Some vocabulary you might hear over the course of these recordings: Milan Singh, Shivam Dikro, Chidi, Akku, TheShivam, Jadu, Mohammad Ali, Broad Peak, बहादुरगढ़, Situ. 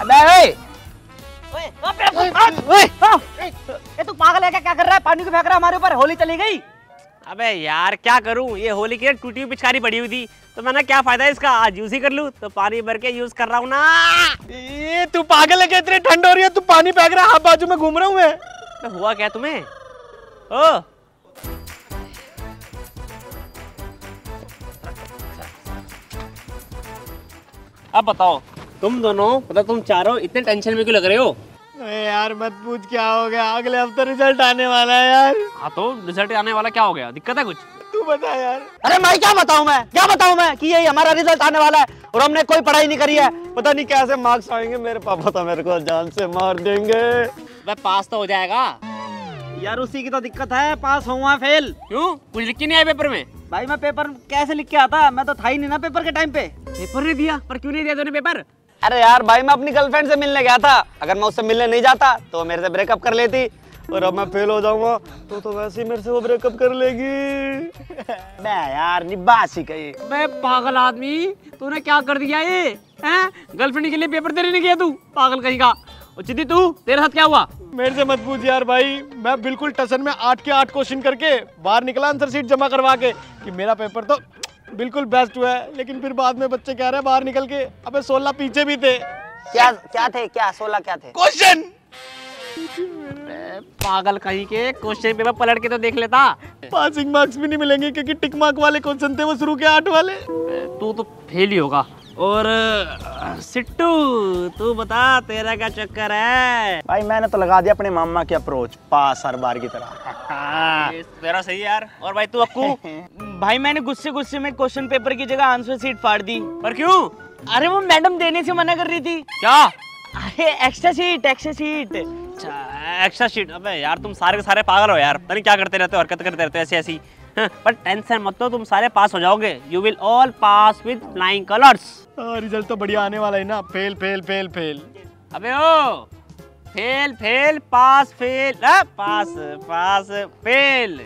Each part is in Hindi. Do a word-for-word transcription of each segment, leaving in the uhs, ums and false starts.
अबे ओए ओए ये तू पागल है क्या? क्या कर रहा है? पानी को फेंक रहा है हमारे ऊपर। होली चली गई। अबे यार क्या करूं, ये होली की टूटी हुई पिचकारी पड़ी हुई थी तो मैंने क्या फायदा इसका, आज यूज ही कर लूं, तो पानी भर के यूज कर रहा हूं ना। ये तू पागल है क्या? इतनी ठंड हो रही है तू पानी फेंक रहा है, हाथ बाजू में घूम रहा हूं मैं। तो हुआ क्या तुम्हें? ओ अब बताओ तुम दोनों, मतलब तुम चारों इतने टेंशन में क्यों लग रहे हो? अरे यार मत पूछ क्या हो गया, अगले हफ्ते रिजल्ट आने वाला है यार। हाँ तो रिजल्ट आने वाला, क्या हो गया, दिक्कत है कुछ? तू बता यार। अरे मैं क्या बताऊं मैं क्या बताऊं मैं कि यही हमारा रिजल्ट आने वाला है और हमने कोई पढ़ाई नहीं करी है, पता नहीं कैसे मार्क्स आएंगे। मेरे पापा तो मेरे को जान से मार देंगे। मैं पास तो हो जाएगा यार, उसी की तो दिक्कत है, पास हुआ फेल। क्यों कुछ लिख के नहीं आया पेपर में? भाई मैं पेपर कैसे लिख के आता, मैं तो था ही नहीं ना पेपर के टाइम पे। पेपर नहीं दिया? पर क्यों नहीं दिया तूने पेपर? अरे यार भाई मैं अपनी गर्लफ्रेंड से मिलने गया था, अगर मैं उससे मिलने नहीं जाता तो मेरे से ब्रेकअप कर लेती, और अब मैं फेल हो जाऊंगा तो तो वैसे ही मेरे से वो ब्रेकअप कर लेगी। मैं यार निबास ही कही। मैं पागल आदमी, तूने क्या कर दिया ये हैं? गर्लफ्रेंड के लिए पेपर देने नहीं गया तू, पागल कहीं का। और चिदी तू, तेरे साथ क्या हुआ? मेरे से मत पूछ यार भाई, मैं बिल्कुल टसन में आठ के आठ क्वेश्चन करके बाहर निकला आंसर शीट जमा करवा के कि मेरा पेपर तो बिल्कुल बेस्ट हुआ है, लेकिन फिर बाद में बच्चे कह रहे हैं बाहर निकल के अबे सोलह पीछे भी थे। क्या क्या थे? क्या सोलह क्या थे क्वेश्चन? पागल कहीं के, क्वेश्चन पेपर पलट के तो देख लेता। पासिंग मार्क्स भी नहीं मिलेंगे क्योंकि टिक मार्क वाले क्वेश्चन थे वो शुरू के आठ वाले। तू तो फेल ही होगा। और सिट्टू तू बता तेरा क्या चक्कर है? भाई मैंने तो लगा दिया अपने मामा की अप्रोच, पास हर बार की तरह। तेरा सही यार। और भाई तू अक्कू? भाई मैंने गुस्से गुस्से में क्वेश्चन पेपर की जगह आंसर शीट फाड़ दी। पर क्यों? अरे वो मैडम देने से मना कर रही थी। क्या? अरे extra sheet extra sheet extra sheet. अबे यार तुम सारे के सारे पागल हो यार, पता नहीं क्या करते रहते हो, हरकत करते रहते हो ऐसी ऐसी। पर टेंशन मत लो, तुम सारे पास हो जाओगे। You will all pass with flying colours. Result तो बढ़िया आने वाला है ना। Fail fail fail fail. अबे ओ fail fail pass fail pass pass fail.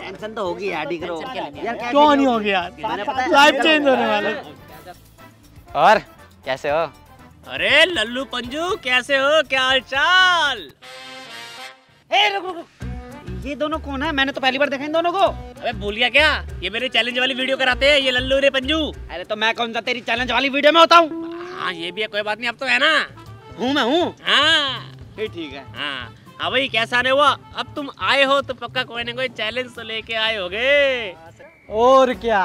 Tension तो होगी यार, डिग्रो क्यों नहीं होगी यार, लाइफ चेंज होने वाला है। और कैसे हो? अरे लल्लू पंजू कैसे हो, क्या हालचाल? ए रुक रुक, ये दोनों कौन है? मैंने तो पहली बार देखा इन दोनों को। अबे भूल गया क्या, ये मेरे चैलेंज वाली वीडियो कराते हैं ये लल्लू रे पंजू। अरे तो मैं कौन सा तेरी चैलेंज वाली वीडियो में होता हूँ। हाँ ये भी है, कोई बात नहीं, अब तो है ना। हूँ मैं हूँ। हाँ ठीक है। हाँ हाँ भाई कैसा आने हुआ? अब तुम आए हो तो पक्का कोई ना कोई चैलेंज तो लेके आए होगे। और क्या?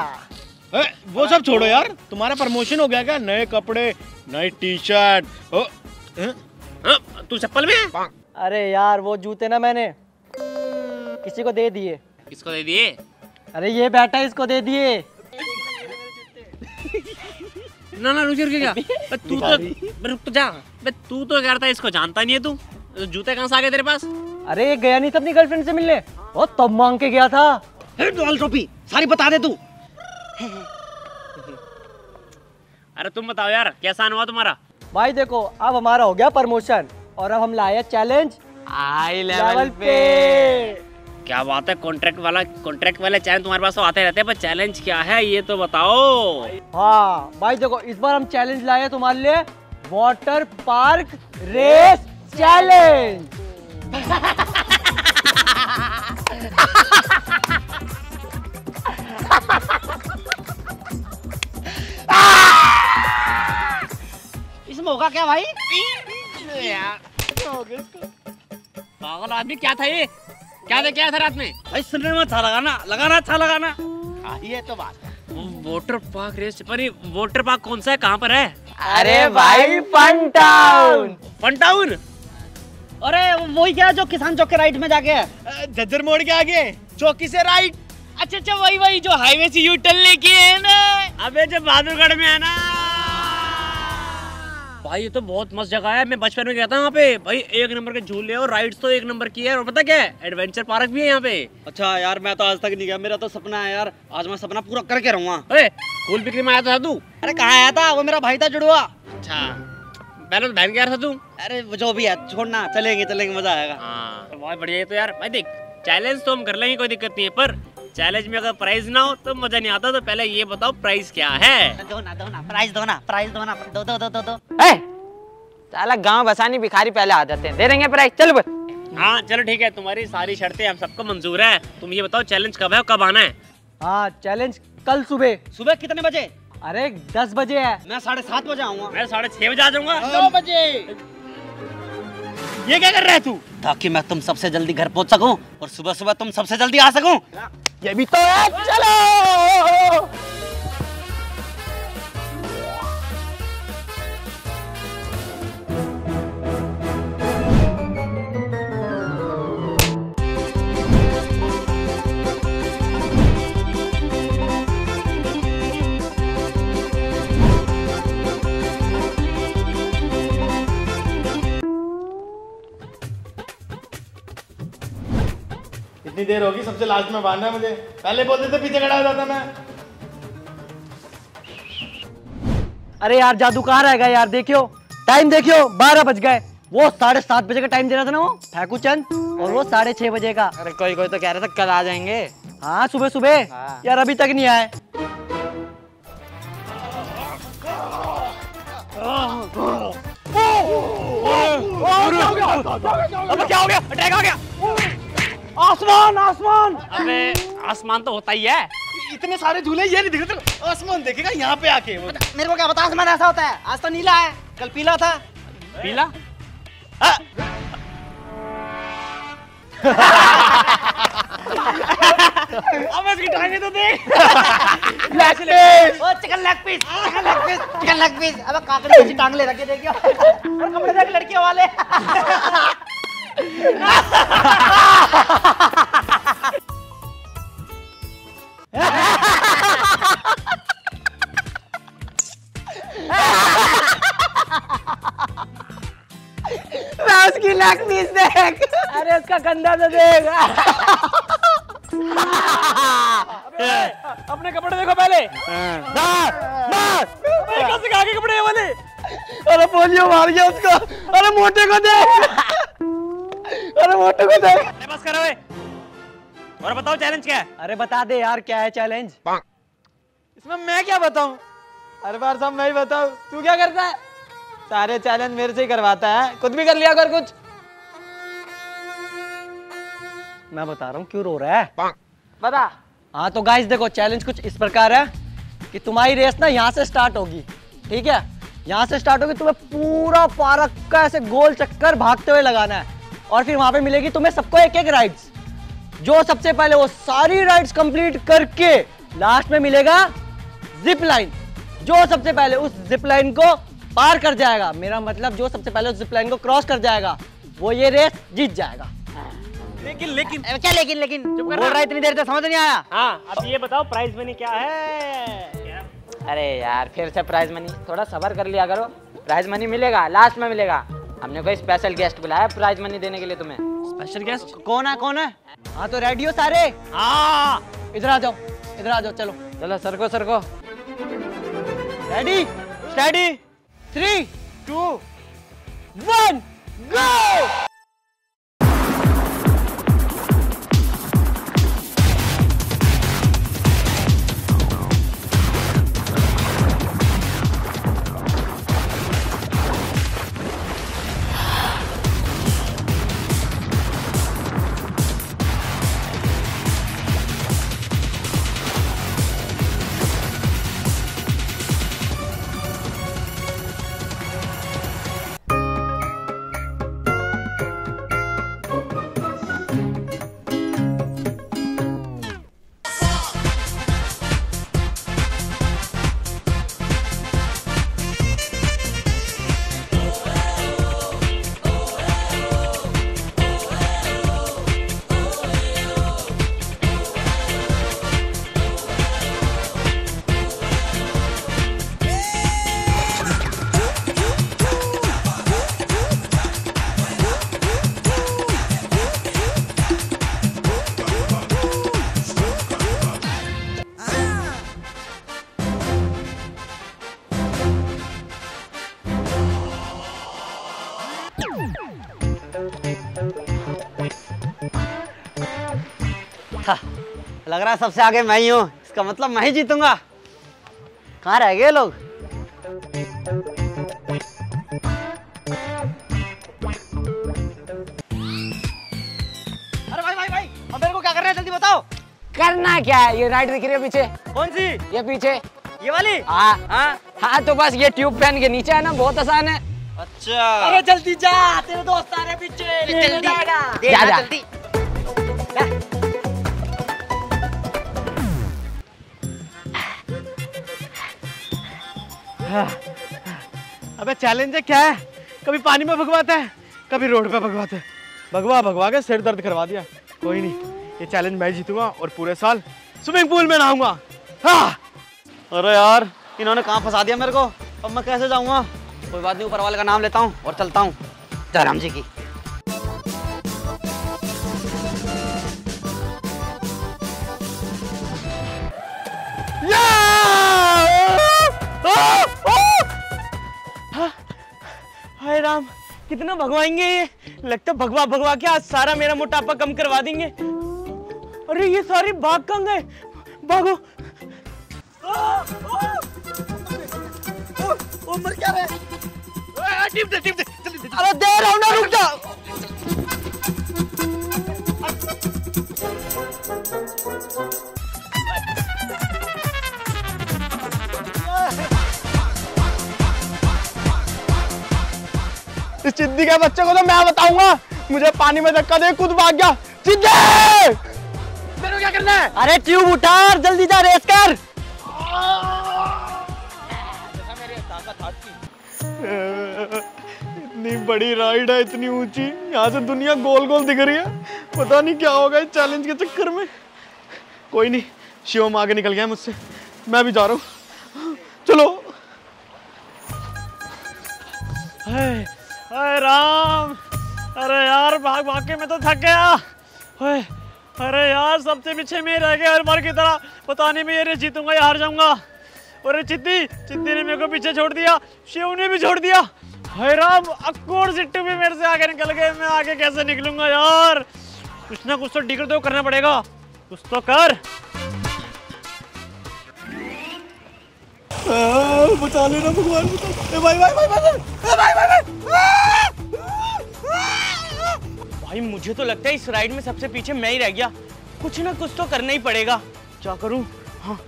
ए, वो सब छोड़ो यार, तुम्हारा प्रमोशन हो गया क्या? नए कपड़े, नई टी शर्ट। तू चप्पल में? अरे यार वो जूते ना मैंने किसी को दे दिए। किसको दे दिए? अरे ये बैठा इसको दे दिए। ना ना रुक क्या, तू तो रुक तो जा, तू तो कहता इसको जानता नहीं है, तू जूते कहाँ से आ गए तेरे पास? अरे गया नहीं था अपनी गर्लफ्रेंड से मिलने, वो तब मांग के गया था। डॉल टोपी सारी बता दे तू। अरे तुम बताओ यार कैसा हुआ तुम्हारा? भाई देखो अब हमारा हो गया प्रमोशन और अब हम लाए चैलेंज हाई लेवल पे। क्या बात है, कॉन्ट्रैक्ट वाला कॉन्ट्रैक्ट वाले चैलेंज तुम्हारे पास तो आते रहते हैं, पर चैलेंज क्या है ये तो बताओ। हाँ भाई देखो इस बार हम चैलेंज लाए तुम्हारे लिए, वाटर पार्क रेस चैलेंज। इसमें होगा क्या भाई? पागल आदमी क्या था ये, क्या था क्या था रात में? भाई सुनने में अच्छा लगाना लगाना अच्छा लगाना। हाँ ये तो बात है। वाटर पार्क रेस, पर ये वाटर पार्क कौन सा है, कहाँ पर है? अरे भाई फन टाउन। Fun town? अरे वही क्या जो किसान चौक के राइट में जाके है, झज्जर मोड़ के आगे चौकी से राइट। अच्छा अच्छा वही वही जो हाईवे से यू टर्न लेके है ना, अबे जो बहादुरगढ़ में है ना। भाई ये तो बहुत मस्त जगह है, मैं बचपन में गया था वहाँ पे। भाई एक नंबर के झूले और राइड्स तो एक नंबर की है, और पता क्या है एडवेंचर पार्क भी है यहाँ पे। अच्छा यार मैं तो आज तक नहीं गया, मेरा तो सपना है यार, आज मैं सपना पूरा करके रहूँगा। अरे फूल बिक्री में आया था तू? अरे कहाँ आया था, वो मेरा भाई था जुड़वा। अच्छा पहले तो बहन गया था तू? अरे जो भी है छोड़ना, चलेंगे चलेंगे मजा आएगा। हाँ बहुत बढ़िया। तो यार भाई देख चैलेंज तो हम कर लेंगे, कोई दिक्कत नहीं है, पर चैलेंज में अगर प्राइज ना हो तो मजा नहीं आता। तो पहले ये बताओ प्राइज क्या है। दो ना दो ना प्राइज दो ना प्राइज दो ना दो दो दो दो दो साला गांव बसानी भिखारी पहले आ जाते हैं, दे देंगे प्राइज। चल हाँ चलो ठीक है, तुम्हारी सारी शर्तें हम सबको मंजूर है। तुम ये बताओ चैलेंज कब है और कब आना है। हाँ चैलेंज कल सुबह। सुबह कितने बजे? अरे दस बजे है। मैं साढ़े सात बजे आऊंगा। मैं साढ़े छह बजे आ जाऊंगा। नौ बजे। ये क्या कर रहा है तू? ताकि मैं तुम सबसे जल्दी घर पहुंच सकूं और सुबह सुबह तुम सबसे जल्दी आ सकूं। ये भी तो है। चलो देर होगी, सबसे लास्ट में बांधना है मुझे। पहले बोलते थे पीछे खड़ा हो जाता मैं। अरे यार जादू कहाँ रहेगा यार, देखियो टाइम देखियो, बारह बज गए। वो साढ़े सात बजे का टाइम दे रहा था ना वो ठाकू चंद, और वो साढ़े छह बजे का। अरे कोई कोई तो कह रहा था कल आ जाएंगे। हाँ सुबह सुबह हाँ। यार अभी तक नहीं आए। क्या हो गया? अटैक हो गया। आसमान आसमान। अबे आसमान तो होता ही है। इतने सारे झूले ये नहीं दिख रहे तो आसमान देखेगा यहाँ पे आके। वो मेरे को क्या पता आसमान ऐसा होता है। आज तो नीला है, कल पीला था। पीला? अब इसकी टांगे तो देख। Leg piece. ओ chicken leg piece, chicken leg piece, chicken leg piece. अब काकड़ी की टांग ले रखी देखियो। और कमरे देख लड़कियों वाले। उसकी लेग पीस देख। अरे उसका गंदा तो देख। अपने कपड़े देखो पहले। आगे कपड़े वाले। अरे पोलियो मार गया उसको। अरे मोटे को देख। अरे मोटे को देख। बस करो और बताओ चैलेंज क्या है। अरे बता दे यार क्या है चैलेंज। इसमें मैं क्या बताऊं? हर बार सब मैं ही बताऊं। तू क्या करता है? सारे चैलेंज मेरे से ही करवाता है, खुद भी कर लिया कर कुछ। मैं बता रहा हूँ क्यों रो रहा है बता। हाँ तो गाइस देखो चैलेंज कुछ इस प्रकार है कि तुम्हारी रेस ना यहाँ से स्टार्ट होगी, ठीक है? यहाँ से स्टार्ट होगी, तुम्हें पूरा पार्क का ऐसे गोल चक्कर भागते हुए लगाना है और फिर वहां पे मिलेगी तुम्हें सबको एक एक राइड्स। जो सबसे पहले वो सारी राइड्स कंप्लीट करके लास्ट में मिलेगा जिप लाइन। जो सबसे पहले उस जिप लाइन को पार कर जाएगा, मेरा मतलब जो सबसे पहले उस जिप लाइन को क्रॉस कर जाएगा वो ये रेस जीत जाएगा। लेकिन लेकिन क्या लेकिन लेकिन चुप कर रहा इतनी देर से, समझ नहीं आया। हाँ अब ये बताओ प्राइज मनी क्या है। अरे यार फिर से प्राइज मनी, थोड़ा सब्र कर लिया करो। प्राइज मनी मिलेगा लास्ट में मिलेगा। हमने कोई स्पेशल गेस्ट बुलाया प्राइज मनी देने के लिए तुम्हें। स्पेशल गेस्ट कौन है कौन है? हाँ तो रेडी हो सारे? हाँ इधर आ जाओ इधर आ जाओ। चलो चलो सरको सरको। Ready ready three two one go. लग रहा है सबसे आगे मैं ही हूँ, इसका मतलब मैं ही जीतूंगा। कहाँ रह गए लोग? अरे भाई भाई भाई, अब मेरे को क्या करना है जल्दी बताओ। करना क्या है? ये राइट दिख रही है पीछे। कौन सी? ये पीछे, ये वाली। हाँ हाँ हाँ, तो बस ये ट्यूब फैन के नीचे है ना, बहुत आसान है। अच्छा, अरे जल्दी जा, तेरे दोस्त आ रहे पीछे। जल्दी जा, जल्दी। अबे चैलेंज क्या है? कभी पानी में भगवाता है, कभी रोड पे भगवाता है। भगवा भगवा के सिर दर्द करवा दिया। कोई नहीं, ये चैलेंज मैं जीतूंगा और पूरे साल स्विमिंग पूल में नहाऊंगा। हाँ। अरे यार, इन्होंने कहाँ फंसा दिया मेरे को। अब मैं कैसे जाऊंगा? कोई बात नहीं, ऊपर वाले का नाम लेता हूँ और चलता हूँ जयराम जी की। हाय राम, कितना भगवाएंगे ये। लगता भगवा भगवा के आज सारा मेरा मोटापा कम करवा देंगे। अरे ये सारे बाघ कहाँ गए? भागो। ओ मर क्या रहा है? टिप दे टिप दे, जल्दी। अरे दे रहा हूं ना, रुक जा। इस चिद्दी के बच्चे को तो मैं बताऊंगा। मुझे पानी में धक्का दे, खुद भाग गया। चिद्दी, मेरे को क्या करना है? अरे ट्यूब उतार, जल्दी जा, रेस कर। इतनी बड़ी राइड है, इतनी ऊंची, यहाँ से दुनिया गोल गोल दिख रही है। पता नहीं क्या होगा इस चैलेंज के चक्कर में। कोई नहीं, शिवम आगे निकल गया मुझसे, मैं भी जा रहा हूँ। चलो। हाय राम, अरे यार भाग भाग के मैं तो थक गया। अरे यार, सबसे पीछे में रह गया हर बार की तरह। पता नहीं मैं ये जीतूंगा या हार जाऊंगा। अरे चिद्दी, चिद्दी ने मेरे को पीछे छोड़ दिया, शिव ने भी छोड़ दिया। हाय राम, अक्कू और सिट्टू भी मेरे से आगे निकल गए। मैं आगे कैसे निकलूंगा यार? कुछ ना कुछ तो डिगर तो करना पड़ेगा। कुछ तो कर। बचा लेना भगवान, बचा। भाई भाई भाई भाई भाई भाई भाई, मुझे तो लगता है इस राइड में सबसे पीछे मैं ही रह गया। कुछ ना कुछ तो करना ही पड़ेगा। क्या करूँ? हाँ,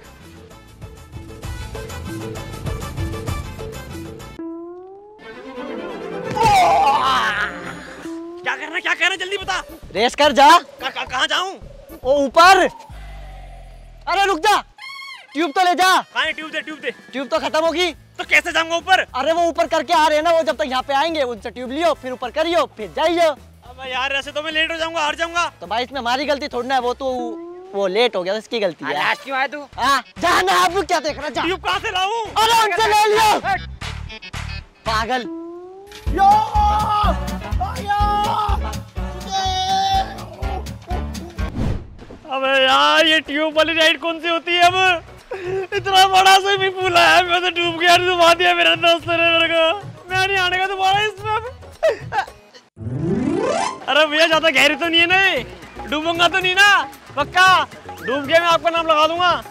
क्या करना क्या करना जल्दी बता। रेस कर जा। कहाँ जाऊँ? ओ ऊपर। अरे रुक जा, ट्यूब तो ले जा। कहाँ है? ट्यूब दे, ट्यूब दे। ट्यूब तो खत्म होगी। तो कैसे जाऊंगा ऊपर? अरे वो ऊपर करके आ रहे हैं ना, वो जब तक यहाँ पे आएंगे उनसे ट्यूब लियो, फिर ऊपर करियो, फिर जाइयो। अब यार ऐसे तो मैं लेट हो जाऊंगा, हार जाऊंगा। तो भाई इसमें हमारी गलती थोड़ी ना है, वो तो वो लेट हो गया, इसकी गलती है। लास्ट क्यों आया तू? हाँ जाना, आप क्या देख रहा? जा। ट्यूब कहाँ से लाऊं? अरे उनसे ले लियो, पागल। यो अबे यार, ये ट्यूब वाली राइड कौन सी होती है? अब इतना बड़ा स्विमिंग पूल है, मैं तो डूब गया। डुबा दिया मेरा दोस्त ने मेरे को। मैं नहीं आने का दोबारा इसमें। अरे भैया, ज्यादा गहरी तो नहीं है ना? डूबूंगा तो नहीं ना? पक्का? डूब गया मैं आपका नाम लगा दूंगा।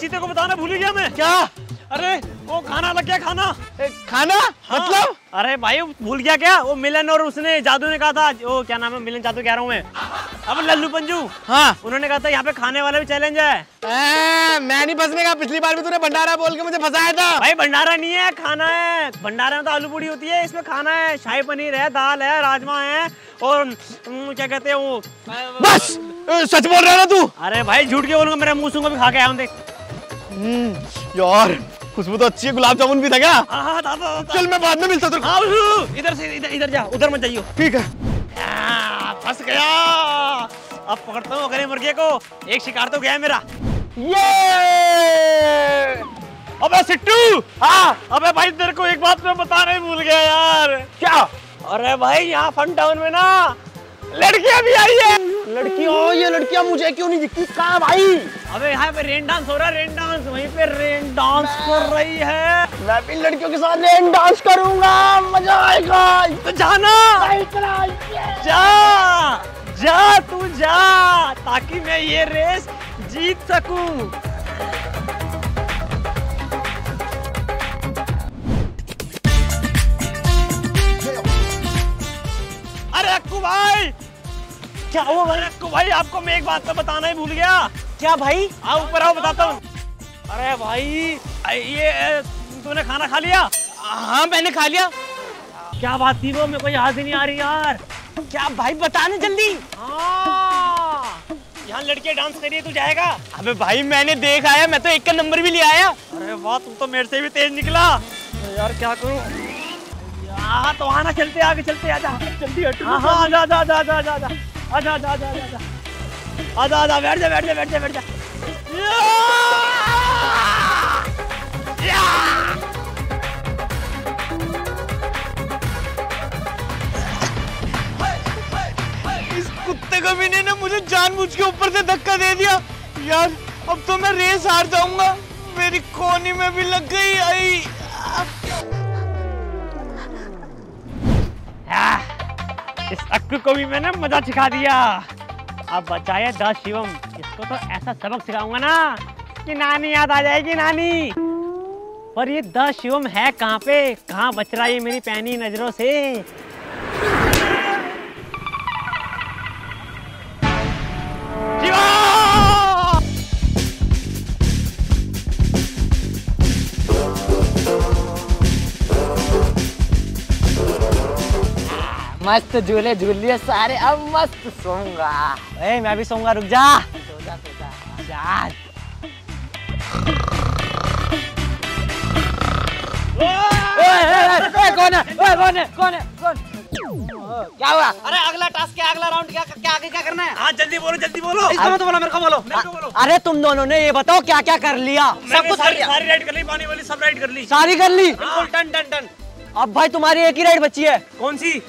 चीते को बताना भूल गया मैं। क्या? अरे वो खाना लग गया। खाना ए, खाना? हाँ। मतलब? अरे भाई भूल गया क्या? वो मिलन और उसने जादू ने कहा था, वो क्या नाम है, मिलन जादू कह रहा हूँ मैं, अब लल्लू पंजू। हाँ, उन्होंने कहा था यहाँ पे खाने वाला भी चैलेंज है। ए, मैं नहीं फंसने का। पिछली बार भी तूने भंडारा बोल के मुझे फंसाया था। भाई भंडारा नहीं है, खाना है। भंडारा में तो आलू पूरी होती है, इसमें खाना है। शाही पनीर है, दाल है, राजमा है, और क्या कहते हैं वो। बस, सच बोल रहा है ना तू? अरे भाई झूठ के बोलूंगा, मेरा मुँह सूंगा भी खा के आया हूँ। देख यार, खुशबू तो अच्छी है। गुलाब जामुन भी था क्या? हाँ, था, था, था। चल मैं बाद में मिलता। इधर से इधर इधर जा, उधर मत जाइयो। ठीक है। फंस गया। अब पकड़ता हूँ अगले मुर्गे को। एक शिकार तो गया मेरा। ये अबे सिट्टू, हाँ अबे भाई तेरे को एक बात मैं बताना ही भूल गया यार। क्या? अरे भाई यहाँ फन टाउन में ना लड़कियां भी आई है। लड़कियों ये लड़कियां मुझे क्यों नहीं दिखती? कहाँ भाई? अबे यहाँ पे रेन डांस हो रहा है, रेन डांस वहीं पे रेन डांस कर रही है। मैं भी लड़कियों के साथ रेन डांस करूंगा, मजा आएगा। तो जाना जा जा तू जा, ताकि मैं ये रेस जीत सकूं। अरे अक्कू भाई क्या हुआ भाई? अक्कू भाई आपको मैं एक बात तो बताना ही भूल गया। क्या भाई? आओ ऊपर आओ बताता हूँ। अरे भाई ये तूने खाना खा लिया? हाँ मैंने खा लिया। क्या बात थी वो? मेरे को याद ही नहीं आ रही यार। क्या भाई बताने जल्दी। हाँ यहाँ लड़कियाँ डांस करिए, तू जाएगा? अबे भाई मैंने देखा है, मैं तो एक का नंबर भी ले आया। अरे वाह तुम तो मेरे से भी तेज निकला। तो यार क्या करूँ यार, तो आना चलते आगे चलते। आजा जल्दी हट। हाँ हाँ आजा आजा आजा आजा आजा आजा आजा आजा आजा आजा बैठ जा बैठ जा बैठ जा बैठ जा। कुत्ते का भी ने मुझे जानबूझ के ऊपर से धक्का दे दिया यार। अब तो मैं रेस हार जाऊंगा, मेरी कोनी में भी लग गई। आई इस अक्कू को भी मैंने मजा सिखा दिया। अब बचाया द शिवम, इसको तो ऐसा सबक सिखाऊंगा ना कि नानी याद आ जाएगी नानी। पर ये द शिवम है कहाँ पे? कहाँ बच रहा है मेरी पैनी नजरों से? मस्त झूले झूल लिए सारे, अब मस्त सोऊंगा। ए मैं भी सोऊंगा, रुक जा। सो जा सो जा जा। ओए कौन है? ओए कौन है? कौन है? कौन? क्या हुआ? अरे अगला टास्क क्या, अगला राउंड क्या, क्या आगे क्या करना है? हाँ जल्दी बोलो जल्दी बोलो। इसको मत बोलो, मेरे को बोलो, मेरे को बोलो। अरे तुम दोनों ने ये बताओ क्या क्या कर लिया? सब कुछ कर लिया। सारी राइड कर ली, पानी वाली सब राइड कर ली, सारी कर ली। Ton ton ton. अब भाई तुम्हारी एक ही राइड बची है। कौन सी?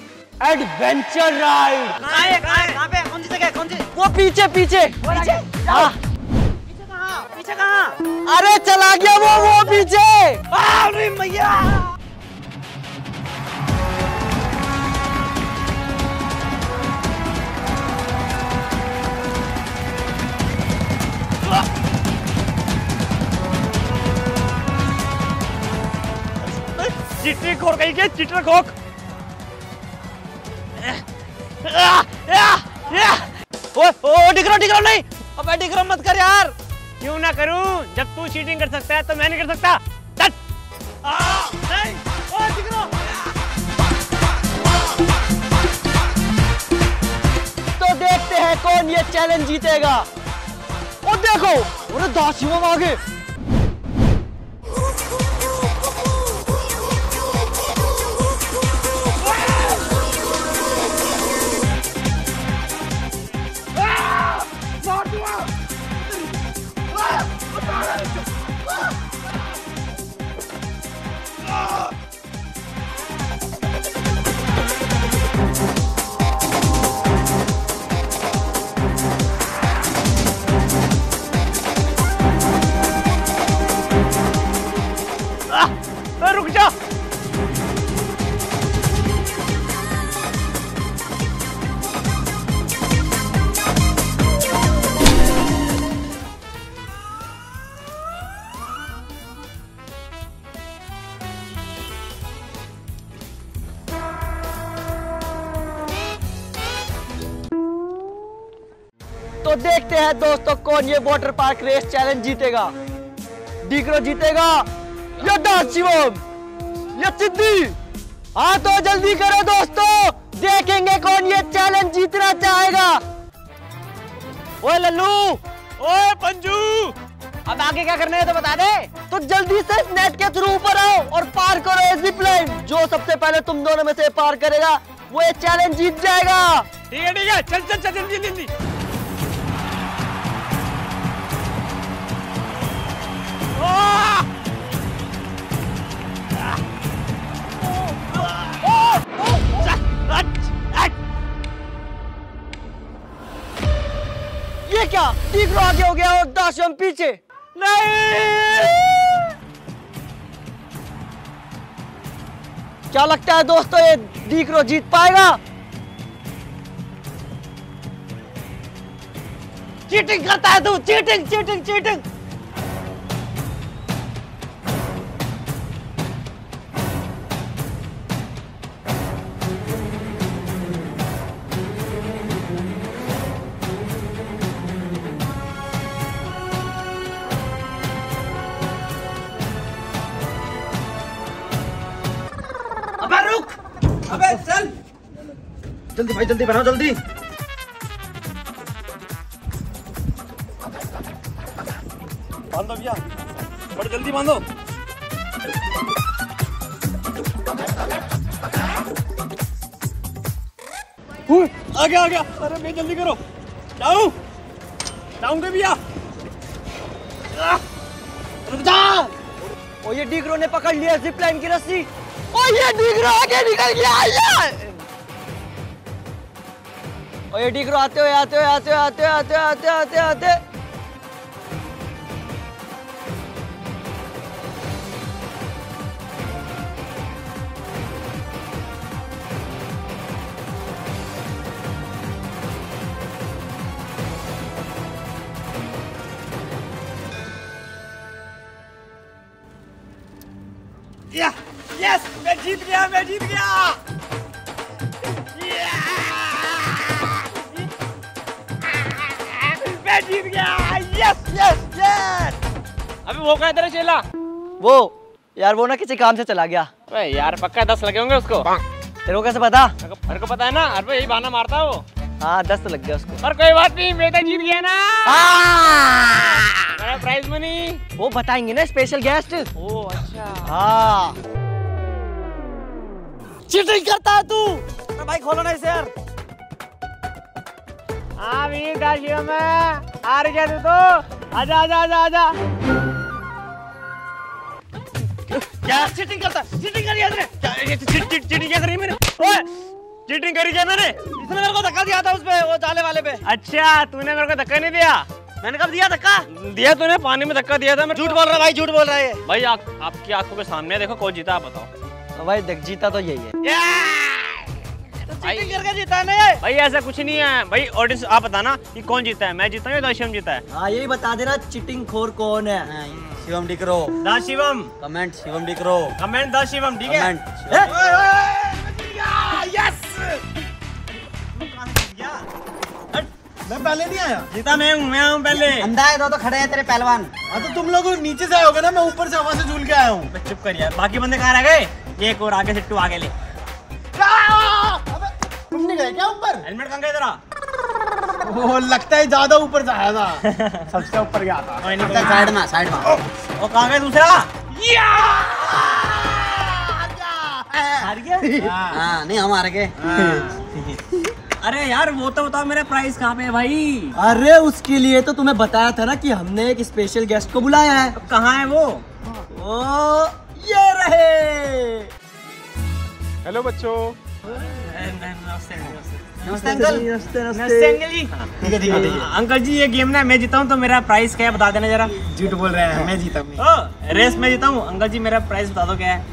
Adventure ride. कहाँ पे? कौन सी जगह? कौन सी? वो पीछे पीछे पीछे। हाँ पीछे कहाँ? पीछे कहाँ? अरे चला गया वो वो पीछे। अरे मैया चिट्टी खोक, कहीं के चिटर खोक। ओ ओ डिगरो डिगरो नहीं। अबे डिगरो मत कर यार। क्यों ना करूं, जब तू चीटिंग कर सकता है तो मैं नहीं कर सकता। टट आ नहीं। ओ डिगरो तो देखते हैं कौन ये चैलेंज जीतेगा। ओ देखो अरे दासियों आगे। देखते हैं दोस्तों कौन ये वाटर पार्क रेस चैलेंज जीतेगा। डीकरो जीतेगा या दाशिवम या चिद्दी? हाँ तो जल्दी करो दोस्तों, देखेंगे कौन ये चैलेंज जीतना चाहेगा। ओए लल्लू, ओए पंजू, अब आगे क्या करना है तो बता दे। तो जल्दी से इस नेट के थ्रू ऊपर आओ और पार करो जिप लाइन। जो सबसे पहले तुम दोनों में से पार करेगा वो ये चैलेंज जीत जाएगा। ठीक है ठीक है, चल चल चल जल्दी जल्दी। सितू आगे हो गया और दशम पीछे। नहीं, क्या लगता है दोस्तों ये दीकरो जीत पाएगा? चीटिंग करता है तू, चीटिंग चीटिंग चीटिंग। अबे चल जल्दी भाई, जल्दी बनाओ जल्दी। बांधो भैया, बड़ा जल्दी बांधो। आ गया आ गया, अरे भैया जल्दी करो। जाऊं जाऊंगे भैया, रुक जा। ओ ये डीगरो ने पकड़ लिया जिप लाइन की रस्सी। ओ ये डीगरो आगे निकल गया। ओ ये डीगरो आते हुए आते हुए आते आते आते आते आते आते या यस yes, मैं जीत गया, मैं जीत गया। yeah! मैं जीत गया। Yes yes yes. अभी वो कहाँ तेरा चेला? वो यार वो ना किसी काम से चला गया। अरे यार पक्का दस लगे होंगे उसको। तेरे को कैसे पता? मेरे को पता है ना, अरे यही बहाना मारता है वो। हाँ दस लग गया उसको, पर कोई बात नहीं, मैं तो जीत गया ना। मेरा प्राइज मनी वो बताएंगे ना स्पेशल गेस्ट। ओ अच्छा। हाँ चीटिंग करता है तू। अरे भाई खोलो ना इसे यार। हाँ भी TheShivam में आ गया तू तो। आजा आजा आजा आजा। यार चीटिंग करता, चीटिंग करी तूने। क्या ये चीटिंग क्या करी मैंने? ओए चीटिंग करी क्या मैंने? इसने मेरे को धक्का दिया था उस पे, वो जाले वाले पे। अच्छा तूने मेरे को धक्का नहीं दिया? मैंने कब दिया धक्का? दिया तूने, पानी में धक्का दिया था। झूठ बोल रहा भाई, झूठ बोल रहा है भाई। आपकी आंखों के सामने देखो कौन जीता, आप बताओ। भाई देख जीता तो यही है। तो चीटिंग करके जीता नहीं है भाई, ऐसा कुछ नहीं है भाई। ऑडियंस आप बताना कि कौन जीता है, मैं जीता हूँ या TheShivam जीता है? हाँ यही बता देना, चीटिंग खोर कौन है। हाँ, TheShivam डीकरो। TheShivam कमेंट, TheShivam डीकरो कमेंट, TheShivam ठीक है। यस मैं पहले नहीं आया, जीता मैं हूँ, मैं हूँ पहले। अंधा है तो, तो खड़े हैं तेरे पहलवान। हाँ तो तुम लोग नीचे से आओगे ना, मैं ऊपर से हवा से झूल के आया हूँ। चुप कर यार, बाकी बंदे कहाँ रह गए? एक और आगे सिट्टू आगे ले। अबे तुम नहीं गए क्या ऊपर? हेलमेट कहाँ गया तेरा? वो लगता है ज्यादा ऊपर जाया था। सबसे ऊपर गया था। साइड में साइड में। और कहाँ गए दूसरा? हार गया। हाँ नहीं हम हार गए। अरे यार वो तो बताओ मेरा प्राइस कहाँ पे है भाई? अरे उसके लिए तो तुम्हें बताया था ना कि हमने एक स्पेशल गेस्ट को बुलाया है। तो कहाँ है वो? वो ये रहे। हेलो बच्चों। नमस्ते नमस्ते अंकल। नमस्ते नमस्ते अंकल जी। ठीक है ठीक है अंकल जी, ये गेम ना मैं जीता हूँ तो मेरा प्राइस क्या है बता देना जरा। झूठ बोल रहे हैं, मैं जीता हूँ रेस, मैं जीता हूँ। अंकल जी मेरा प्राइस बता दो क्या है?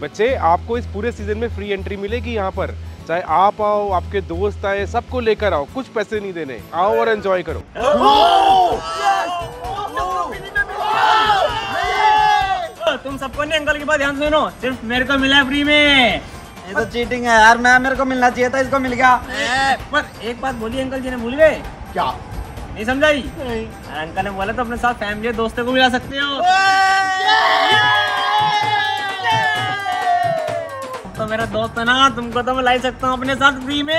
बच्चे आपको इस पूरे सीजन में फ्री एंट्री मिलेगी यहाँ पर, चाहे आप आओ आपके दोस्त आए सबको लेकर आओ, कुछ पैसे नहीं देने, आओ और एंजॉय करो। तुम सबको नहीं, अंकल की बात ध्यान सुनो, सिर्फ मेरे को मिला फ्री में। ये तो चीटिंग है यार, मैं मेरे को मिलना चाहिए था, इसको मिल गया। पर एक बात बोली अंकल जी ने, भूल गए क्या? नहीं समझाई? अंकल ने बोला तो अपने साथ फैमिली दोस्तों को मिला सकते हो। तो मेरा दोस्त है ना, तुमको तो मैं ला सकता हूँ अपने साथ फ्री में।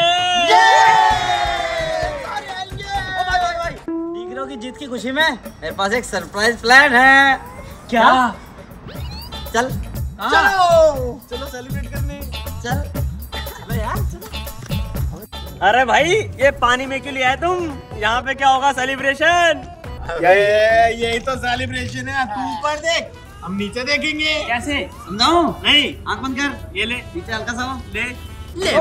डीगरो की जीत की खुशी में मेरे पास एक सरप्राइज प्लान है। क्या? चल आ, चलो चलो सेलिब्रेट करने चल। चलो यार चलो। अरे भाई ये पानी में क्यों लिया है तुम? यहाँ पे क्या होगा सेलिब्रेशन? यही तो सेलिब्रेशन है। तू ऊपर देख, हम नीचे देखेंगे। कैसे समझाऊं? नहीं आंख बंद कर, ये ले नीचे हल्का सा ले ले।